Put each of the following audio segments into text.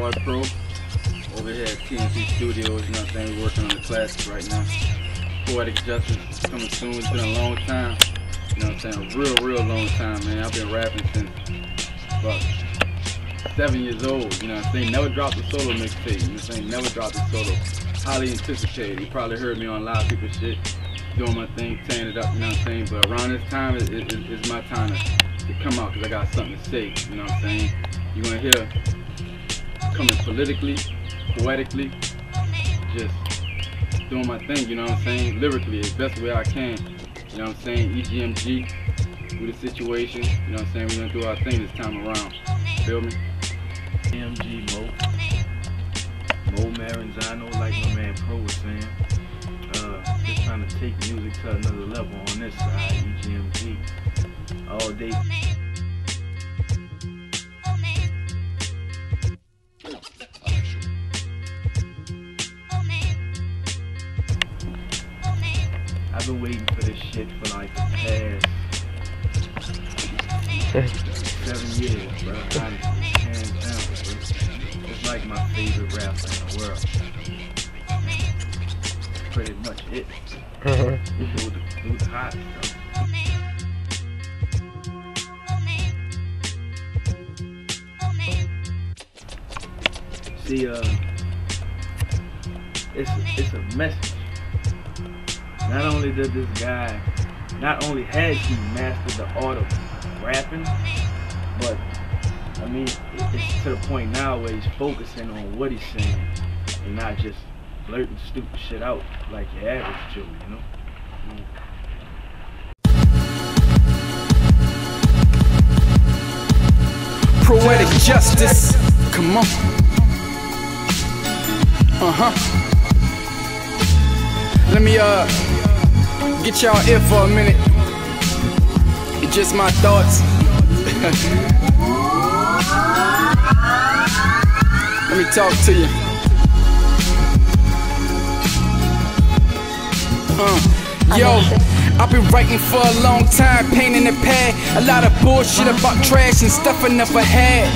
boy Pro over here at TNC Studios. You know what I'm saying? We're working on the classic right now. Proetic Justice is coming soon. It's been a long time. You know what I'm saying? A real long time, man. I've been rapping since about 7 years old. You know what I'm saying? Never dropped a solo mixtape. You know what I'm saying? Never dropped a solo. Highly anticipated. You probably heard me on a lot of people's shit, doing my thing, tearing it up. You know what I'm saying? But around this time, it's my time to come out because I got something to say. You know what I'm saying? You're gonna hear coming politically, poetically, just doing my thing, you know what I'm saying? Lyrically, as best way I can, you know what I'm saying? EGMG with the situation, you know what I'm saying? We're gonna do our thing this time around, feel me? EGMG Moe Maranzano, like my man Pro was saying, just trying to take music to another level on this side, EGMG, all day. I've been waiting for this shit for like the past 7 years, bro. Hands down, bro. It's like my favorite rapper in the world. Pretty much it. it was hot, bro. See, it's a message. Not only has he mastered the art of rapping, but I mean, it's to the point now where he's focusing on what he's saying and not just blurting stupid shit out like your average Joe, you know? Proetic Justice, come on. Let me get y'all in for a minute. It's just my thoughts. Let me talk to you. Yo. I've been writing for a long time, pain in the pad. A lot of bullshit about trash and stuff I never had.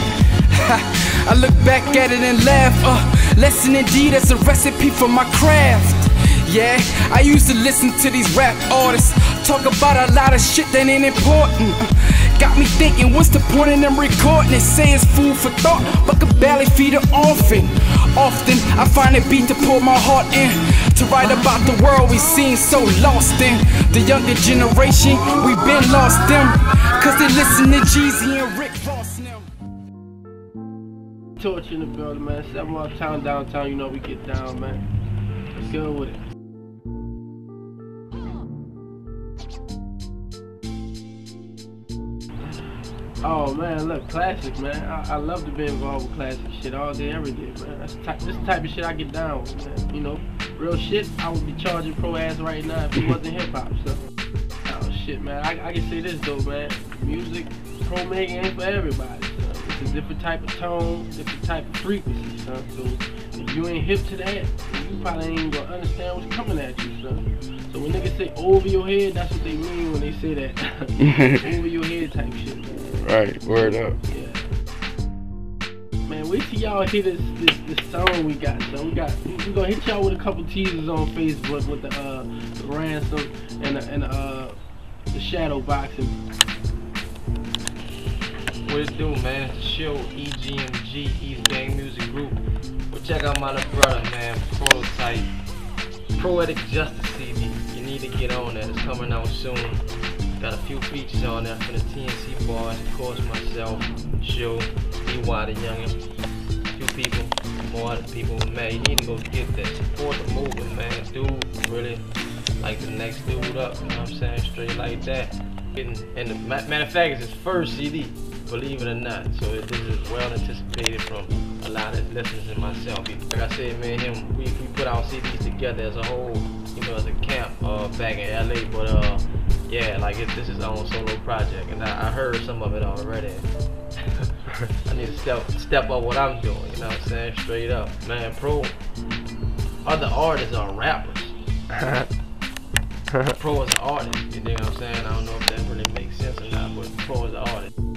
I look back at it and laugh. Lesson indeed, that's a recipe for my craft. Yeah, I used to listen to these rap artists talk about a lot of shit that ain't important. Got me thinking, what's the point in them recording it? Say it's food for thought, but could barely feed an orphan. Often, I find a beat to pour my heart in, to write about the world we seem so lost in. The younger generation, we've been lost them, cause they listen to Jeezy and Rick Ross now. Torch in the building, man. 7 Mile Town, downtown, you know we get down, man. Let's go with it. Oh man, look, classic, man. I love to be involved with classic shit all day, every day, man. That's this type of shit I get down with, man. You know, real shit, I would be charging pro ass right now if it wasn't hip-hop, so. Oh shit, man, I can say this though, man. Music, pro making ain't for everybody, son. It's a different type of tone, different type of frequency, son. So if you ain't hip to that, you probably ain't gonna understand what's coming at you, son. So when niggas say over your head, that's what they mean when they say that. Over your head type shit, man. Right, word up. Yeah. Man, wait till y'all hear this song we got. So we gonna hit y'all with a couple teasers on Facebook with the ransom and the shadow boxing. What it do, man? It's the show EGMG, East Gang Music Group. Well, check out my little brother, man. Prototype. Proetic Justice TV, you need to get on that, it's coming out soon. Got a few features on there from the TNC boys, of course myself, Joe, EY the Youngin', a few people, more other people. Man, you need to go get that, support the movement, man. Dude, really, like the next dude up, you know what I'm saying, straight like that. And the matter of fact, it's his first CD, believe it or not, so this is well anticipated from a lot of listeners and myself. Like I said, man, him, we put our CDs together as a whole, you know, as a camp back in LA, but yeah, like this is our own solo project, and I heard some of it already. I need to step up what I'm doing, you know what I'm saying, straight up. Man, Pro, other artists are rappers. Pro is an artist, you know what I'm saying? I don't know if that really makes sense or not, but Pro is an artist.